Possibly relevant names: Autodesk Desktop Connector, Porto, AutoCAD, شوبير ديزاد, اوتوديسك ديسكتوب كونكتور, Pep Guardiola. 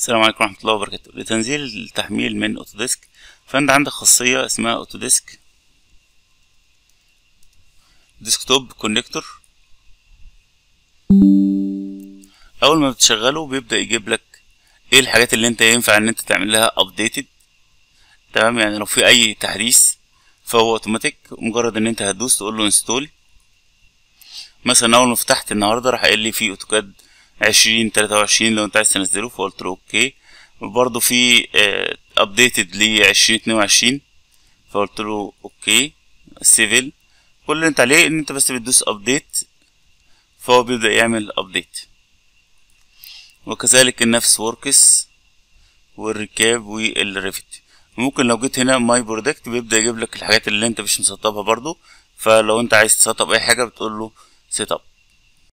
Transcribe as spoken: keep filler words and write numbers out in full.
السلام عليكم ورحمة الله وبركاته. لتنزيل التحميل من اوتوديسك فانت عندك خاصية اسمها اوتوديسك ديسكتوب كونكتور. اول ما بتشغله بيبدأ يجيب لك ايه الحاجات اللي انت ينفع ان انت تعمل لها updated، تمام؟ يعني لو في اي تحديث فهو اوتوماتيك، مجرد ان انت هتدوس تقول له انستول. مثلا اول ما فتحت النهارده راح قال لي في اوتوكاد عشرين تلاتة وعشرين لو انت عايز تنزله، فقلت له اوكي. وبرضه في ابديتد ل عشرين اتنين وعشرين فقلت له اوكي. سيفل كل اللي انت عليه ان انت بس بتدوس ابديت فهو بيبدا يعمل ابديت. وكذلك النفس وركس والركاب والريفت. ممكن لو جيت هنا ماي برودكت بيبدا يجيب لك الحاجات اللي انت مش مسطبها برضو، فلو انت عايز تسطب اي حاجه بتقول له سيت اب.